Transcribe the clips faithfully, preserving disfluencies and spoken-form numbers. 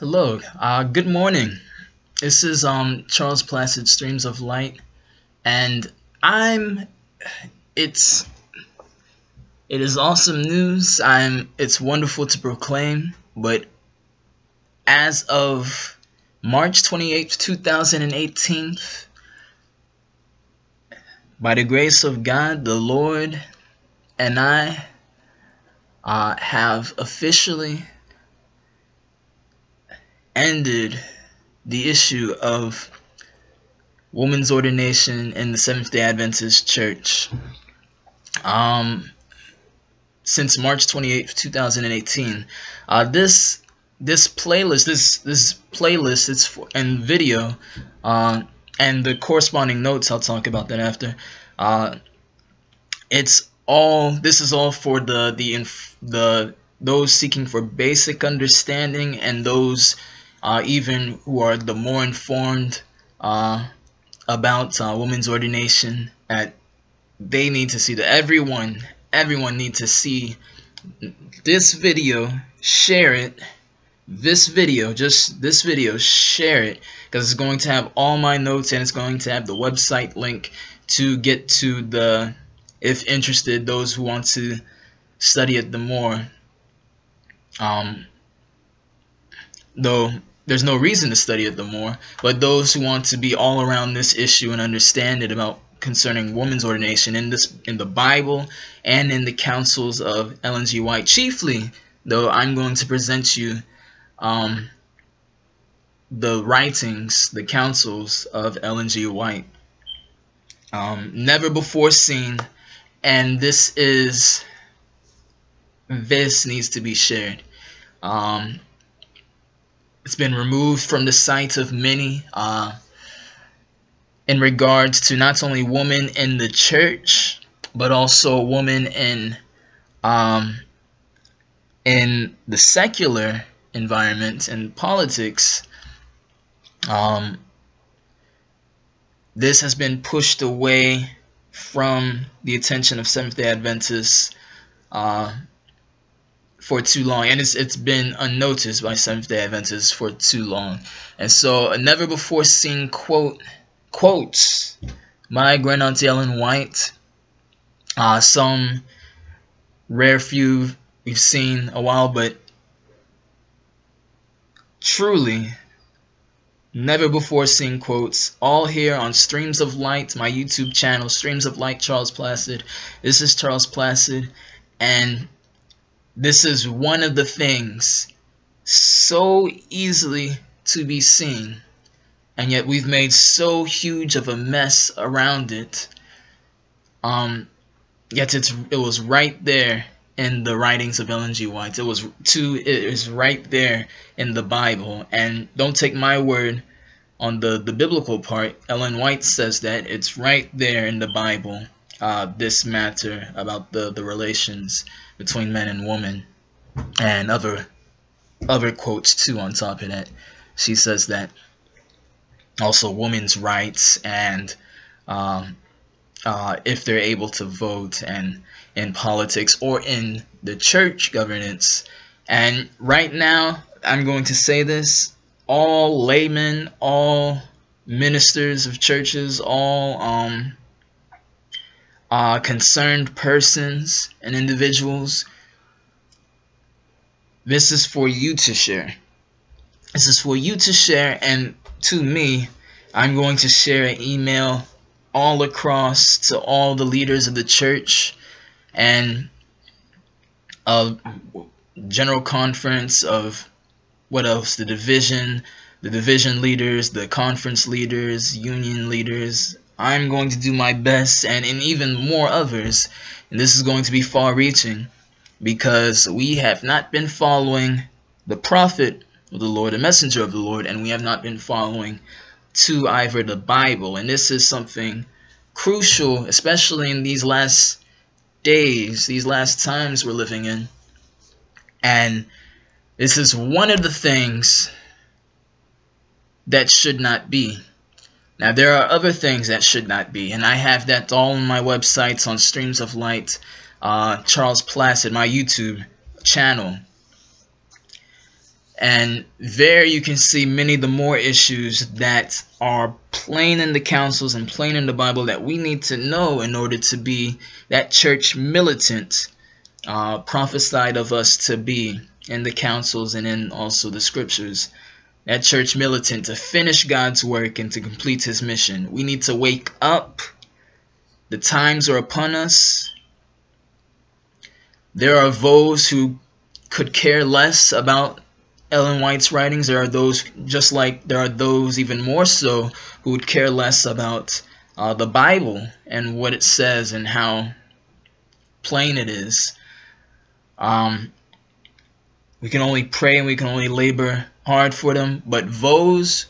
Hello, uh, good morning. This is um, Charles Placide, Streams of Light, and I'm. It's. It is awesome news. I'm. It's wonderful to proclaim, but as of March twenty-eighth, two thousand eighteen, by the grace of God, the Lord, and I uh, have officially ended the issue of woman's ordination in the Seventh Day Adventist Church. Um, since March twenty-eighth, two thousand eighteen, uh, this this playlist, this this playlist, it's for, and video, uh, and the corresponding notes. I'll talk about that after. Uh, it's all. This is all for the the inf the those seeking for basic understanding and those uh, even who are the more informed uh, about uh, women's ordination. At they need to see that everyone, everyone needs to see this video. Share it. This video, just this video, share it, because it's going to have all my notes and it's going to have the website link to get to the, if interested, those who want to study it the more. Um, though there's no reason to study it the more, but those who want to be all around this issue and understand it about concerning woman's ordination in this in the Bible and in the councils of Ellen G. White, chiefly, though I'm going to present you um, the writings, the councils of Ellen G. White, um, never before seen, and this is this needs to be shared. Um, it's been removed from the sight of many uh, in regards to not only women in the church, but also women in um, in the secular environment and politics. Um, this has been pushed away from the attention of Seventh-day Adventists uh, for too long, and it's it's been unnoticed by Seventh-day Adventists for too long. And so a never before seen quote quotes my grandauntie Ellen White, uh, some rare few we've seen a while, but truly never before seen quotes, all here on Streams of Light, my YouTube channel, Streams of Light, Charles Placide. This is Charles Placide, and this is one of the things so easily to be seen, and yet we've made so huge of a mess around it. Um, yet it's it was right there in the writings of Ellen G. White. It was too it is right there in the Bible. And don't take my word on the the biblical part. Ellen White says that it's right there in the Bible. Uh, this matter about the the relations between men and women, and other other quotes too on top of that. She says that also women's rights, and um, uh, if they're able to vote, and in politics or in the church governance. And right now I'm going to say this: all laymen, all ministers of churches, all um Uh, concerned persons and individuals, this is for you to share. This is for you to share, and to me, I'm going to share an email all across to all the leaders of the church and a general conference of what else? The division, the division leaders, the conference leaders, union leaders. I'm going to do my best, and, and even more others, and this is going to be far-reaching, because we have not been following the prophet of the Lord, the messenger of the Lord, and we have not been following to either the Bible. And this is something crucial, especially in these last days, these last times we're living in. And this is one of the things that should not be. Now, there are other things that should not be, and I have that all on my websites on Streams of Light, uh, Charles Placide, my YouTube channel. And there you can see many of the more issues that are plain in the councils and plain in the Bible that we need to know in order to be that church militant uh, prophesied of us to be in the councils and in also the scriptures. That church militant to finish God's work and to complete his mission. We need to wake up. The times are upon us. There are those who could care less about Ellen White's writings. There are those, just like there are those even more so, who would care less about uh, the Bible and what it says and how plain it is. Um, we can only pray and we can only labor hard for them, but those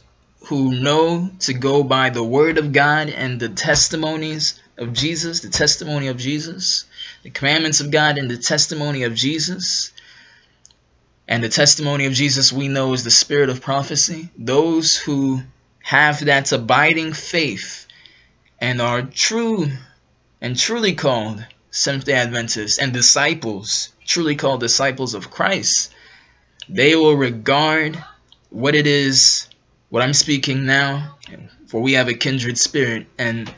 who know to go by the word of God and the testimonies of Jesus, the testimony of Jesus, the commandments of God and the testimony of Jesus, and the testimony of Jesus we know is the spirit of prophecy. Those who have that abiding faith and are true and truly called Seventh-day Adventists and disciples, truly called disciples of Christ, they will regard what it is, what I'm speaking now, for we have a kindred spirit, and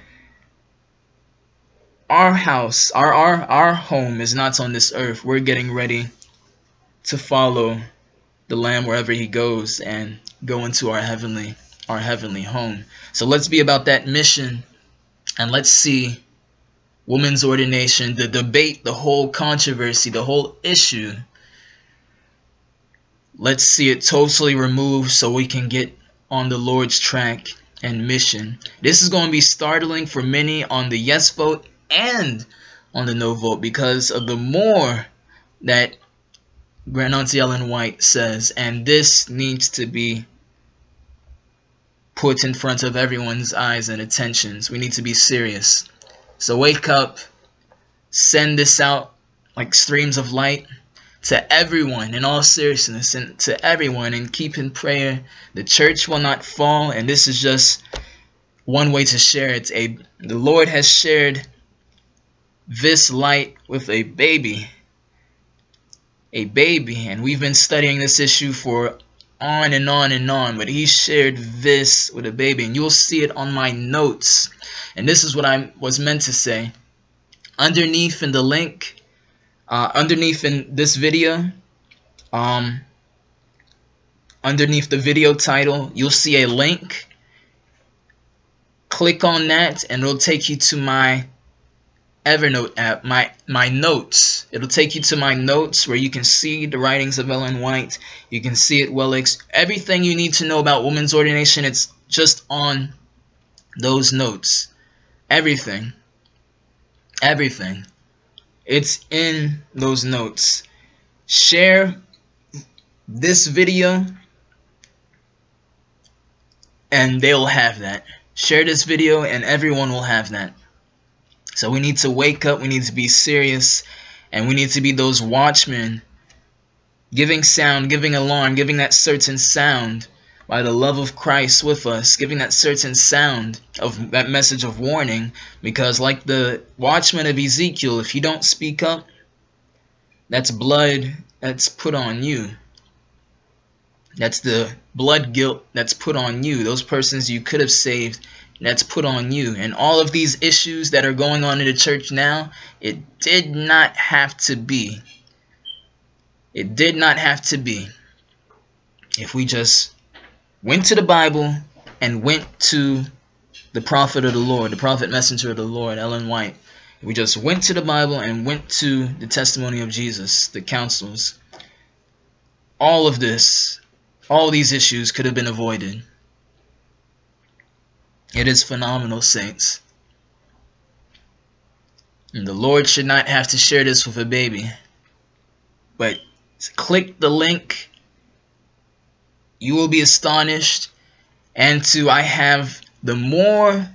our house, our, our, our home is not on this earth. We're getting ready to follow the Lamb wherever he goes and go into our heavenly our heavenly home. So let's be about that mission, and let's see women's ordination, the debate, the whole controversy, the whole issue. Let's see it totally removed so we can get on the Lord's track and mission. This is going to be startling for many on the yes vote and on the no vote because of the more that Grand Auntie Ellen White says, and this needs to be put in front of everyone's eyes and attentions. We need to be serious. So wake up, send this out like streams of light to everyone in all seriousness, and to everyone, and keep in prayer. The church will not fall, and this is just one way to share it. A, the Lord has shared this light with a baby. A baby, and we've been studying this issue for on and on and on, but he shared this with a baby, and you'll see it on my notes. And this is what I was meant to say. Underneath in the link, uh, underneath in this video, um, underneath the video title, you'll see a link. Click on that, and it'll take you to my Evernote app, my my notes. It'll take you to my notes where you can see the writings of Ellen White. You can see it well. Everything you need to know about women's ordination, it's just on those notes. Everything. Everything. It's in those notes. Share this video, and they'll have that. Share this video, and everyone will have that. So we need to wake up, we need to be serious, and we need to be those watchmen, giving sound, giving alarm, giving that certain sound by the love of Christ with us, giving that certain sound of that message of warning, because like the watchman of Ezekiel, if you don't speak up, that's blood that's put on you. That's the blood guilt that's put on you. Those persons you could have saved, that's put on you. And all of these issues that are going on in the church now, it did not have to be. It did not have to be. If we just went to the Bible and went to the prophet of the Lord, the prophet messenger of the Lord, Ellen White. We just went to the Bible and went to the testimony of Jesus, the councils. All of this, all these issues could have been avoided. It is phenomenal, saints. And the Lord should not have to share this with a baby. But click the link. You will be astonished. And to I have the more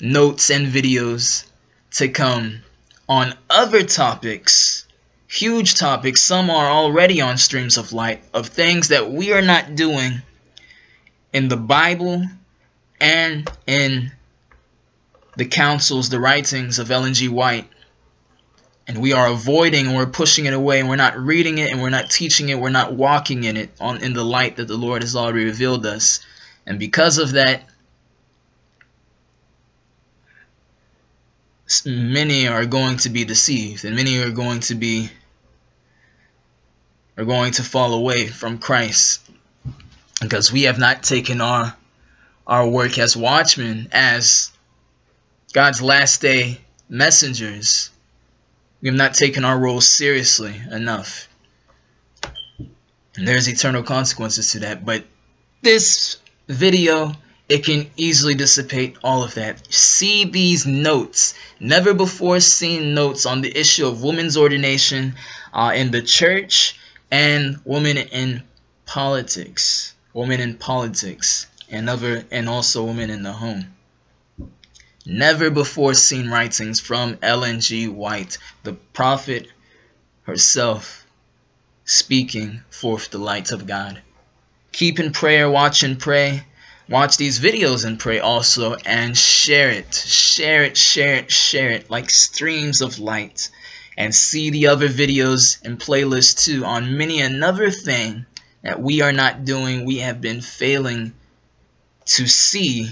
notes and videos to come on other topics. Huge topics. Some are already on Streams of Light. Of things that we are not doing in the Bible and in the councils, the writings of Ellen G. White, and we are avoiding, and we're pushing it away, and we're not reading it, and we're not teaching it, we're not walking in it on in the light that the Lord has already revealed us. And because of that, many are going to be deceived, and many are going to be are going to fall away from Christ, because we have not taken our our work as watchmen, as God's last day messengers. We have not taken our role seriously enough, and there's eternal consequences to that. But this video, it can easily dissipate all of that. See these notes, never before seen notes on the issue of women's ordination uh, in the church and women in politics, women in politics, and other, and also women in the home. Never before seen writings from Ellen G. White, the prophet herself, speaking forth the light of God. Keep in prayer, watch and pray. Watch these videos and pray also, and share it, share it, share it, share it like streams of light. And see the other videos and playlists too on many another thing that we are not doing, we have been failing to see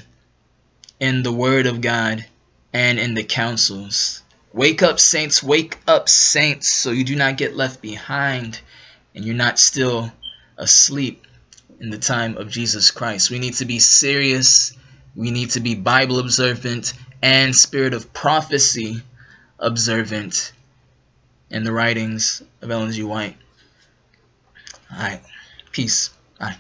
in the Word of God and in the councils. Wake up, saints, wake up, saints, so you do not get left behind and you're not still asleep in the time of Jesus Christ. We need to be serious, we need to be Bible observant and spirit of prophecy observant in the writings of Ellen G. White. All right, peace. Bye.